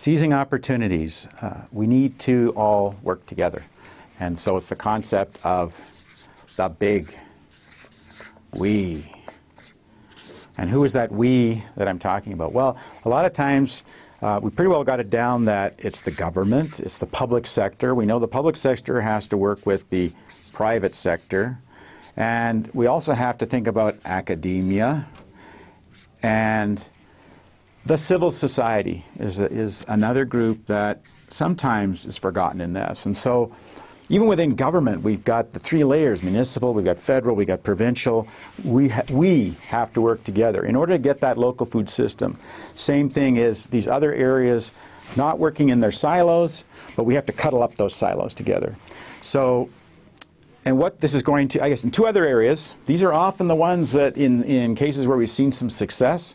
Seizing opportunities. We need to all work together. And so it's the concept of the big we. And who is that we that I'm talking about? Well, a lot of times we pretty well got it down that it's the government, it's the public sector. We know the public sector has to work with the private sector. And we also have to think about academia. And the civil society is another group that sometimes is forgotten in this. And so even within government, we've got the three layers: municipal, we've got federal, we've got provincial. We have to work together in order to get that local food system. Same thing is these other areas not working in their silos, but we have to cuddle up those silos together. So, and what this is going to, I guess, in two other areas, these are often the ones that in cases where we've seen some success,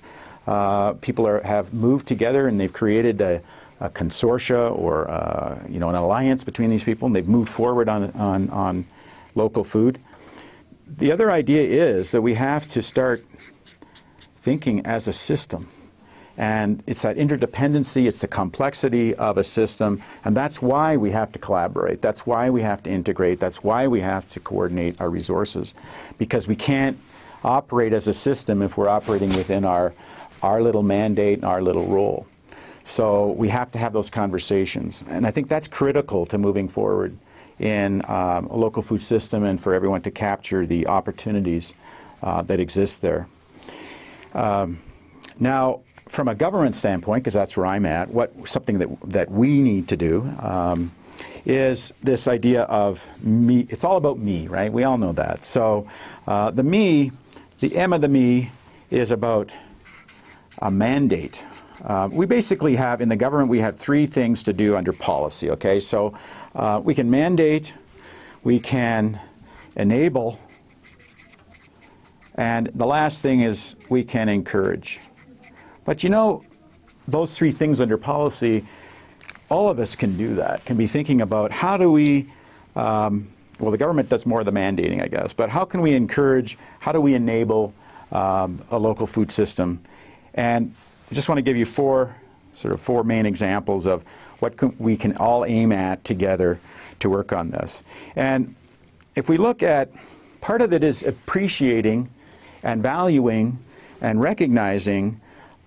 people have moved together and they've created a consortia or you know, an alliance between these people, and they've moved forward on local food. The other idea is that we have to start thinking as a system, and it's that interdependency, it's the complexity of a system, and that's why we have to collaborate, that's why we have to integrate, that's why we have to coordinate our resources, because we can't operate as a system if we're operating within our little mandate and our little role. So we have to have those conversations. And I think that's critical to moving forward in a local food system and for everyone to capture the opportunities that exist there. Now, from a government standpoint, because that's where I'm at, something that we need to do is this idea of me. It's all about me, right? We all know that. So the me, the M of the me is about a mandate. We basically have, in the government, we have three things to do under policy, okay? So we can mandate, we can enable, and the last thing is we can encourage. But you know, those three things under policy, all of us can do that, can be thinking about how do we, well, the government does more of the mandating, I guess, but how can we encourage, how do we enable a local food system? And I just want to give you four main examples of what we can all aim at together to work on this. And if we look at, part of it is appreciating and valuing and recognizing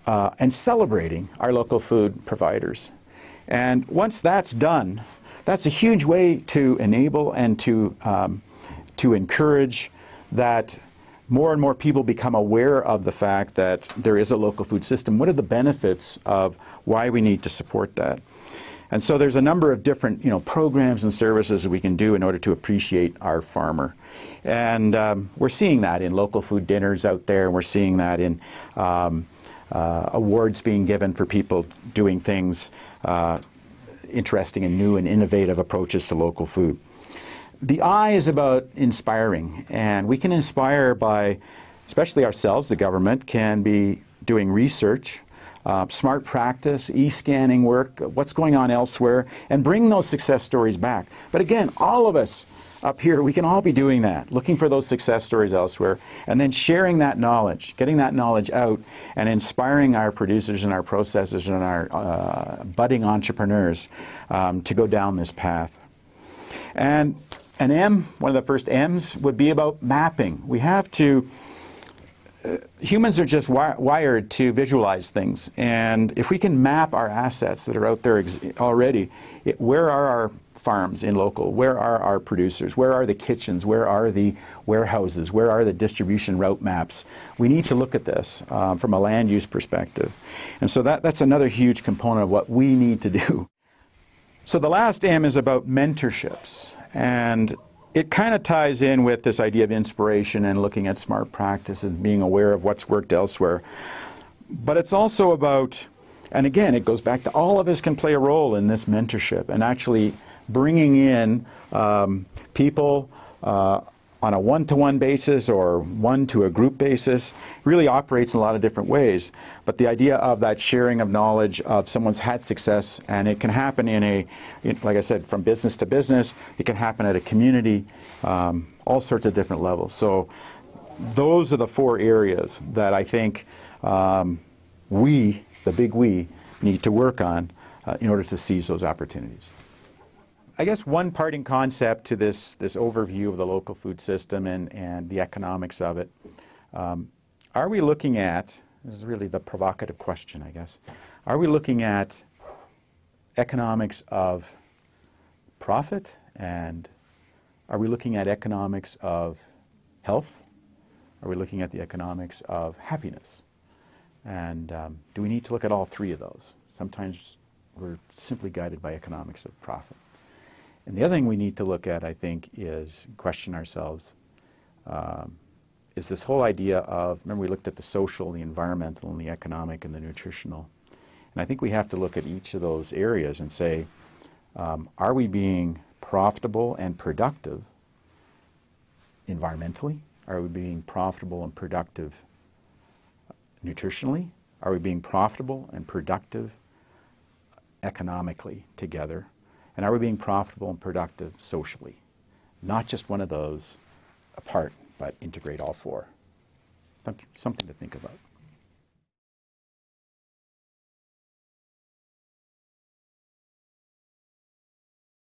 and celebrating our local food providers. And once that's done, that's a huge way to enable and to encourage that more and more people become aware of the fact that there is a local food system. What are the benefits of why we need to support that? And so there's a number of different, you know, programs and services that we can do in order to appreciate our farmer. And we're seeing that in local food dinners out there, and we're seeing that in awards being given for people doing things, interesting and new and innovative approaches to local food. The I is about inspiring, and we can inspire by, especially ourselves, the government can be doing research, smart practice, e-scanning work, what's going on elsewhere, and bring those success stories back. But again, all of us up here, we can all be doing that, looking for those success stories elsewhere, and then sharing that knowledge, getting that knowledge out, and inspiring our producers and our processors and our budding entrepreneurs to go down this path. And an M, one of the first M's, would be about mapping. We have to, humans are just wired to visualize things. And if we can map our assets that are out there already, where are our farms in local? Where are our producers? Where are the kitchens? Where are the warehouses? Where are the distribution route maps? We need to look at this from a land use perspective. And so that's another huge component of what we need to do. So the last M is about mentorships, and it kind of ties in with this idea of inspiration and looking at smart practices, being aware of what's worked elsewhere. But it's also about, and again, it goes back to all of us can play a role in this mentorship and actually bringing in people on a one-to-one basis or one-to-a-group basis, really operates in a lot of different ways. But the idea of that sharing of knowledge of someone's had success, and it can happen in like I said, from business to business, it can happen at a community, all sorts of different levels. So those are the four areas that I think we, the big we, need to work on in order to seize those opportunities. I guess one parting concept to this overview of the local food system and the economics of it, are we looking at, this is really the provocative question, I guess, are we looking at economics of profit, and are we looking at economics of health? Are we looking at the economics of happiness? And do we need to look at all three of those? Sometimes we're simply guided by economics of profit. And the other thing we need to look at, I think, is question ourselves, is this whole idea of, remember we looked at the social, the environmental, and the economic, and the nutritional. And I think we have to look at each of those areas and say, are we being profitable and productive environmentally? Are we being profitable and productive nutritionally? Are we being profitable and productive economically together? And are we being profitable and productive socially? Not just one of those apart, but integrate all four. Something to think about.